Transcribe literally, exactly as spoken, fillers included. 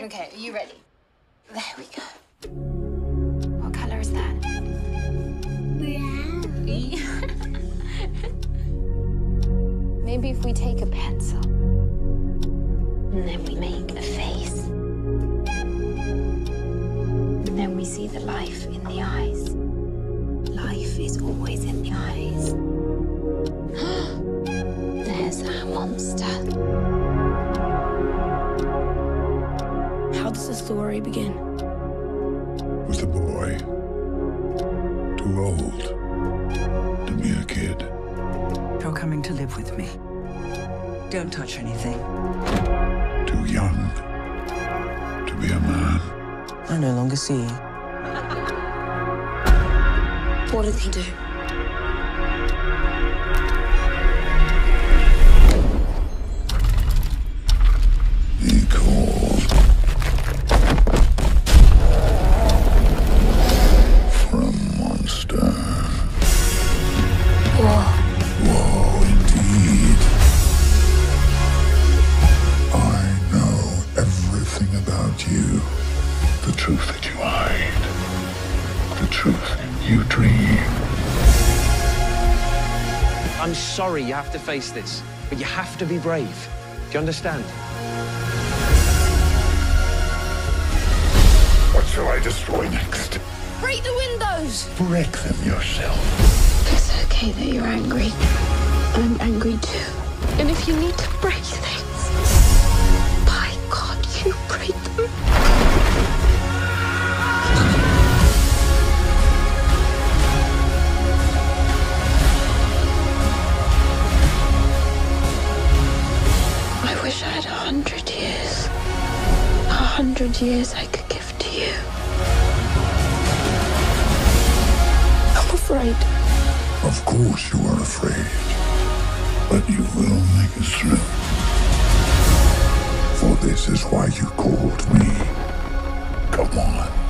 Okay, are you ready? There we go. What color is that? Brown. Maybe if we take a pencil and then we make a face. And then we see the life in the eyes. Life is always in the eyes. There's our monster. How does the story begin? With a boy, too old to be a kid. You're coming to live with me. Don't touch anything. Too young to be a man. I no longer see you. What did he do? He called. About you, the truth that you hide, the truth you dream. I'm sorry you have to face this, but you have to be brave. Do you understand? What shall I destroy next? Break the windows! Break them yourself. It's okay that you're angry. I'm angry too. And if you need to break things, you break them. I wish I had a hundred years. A hundred years I could give to you. I'm afraid. Of course you are afraid. But you will make it through. This is why you called me. Come on.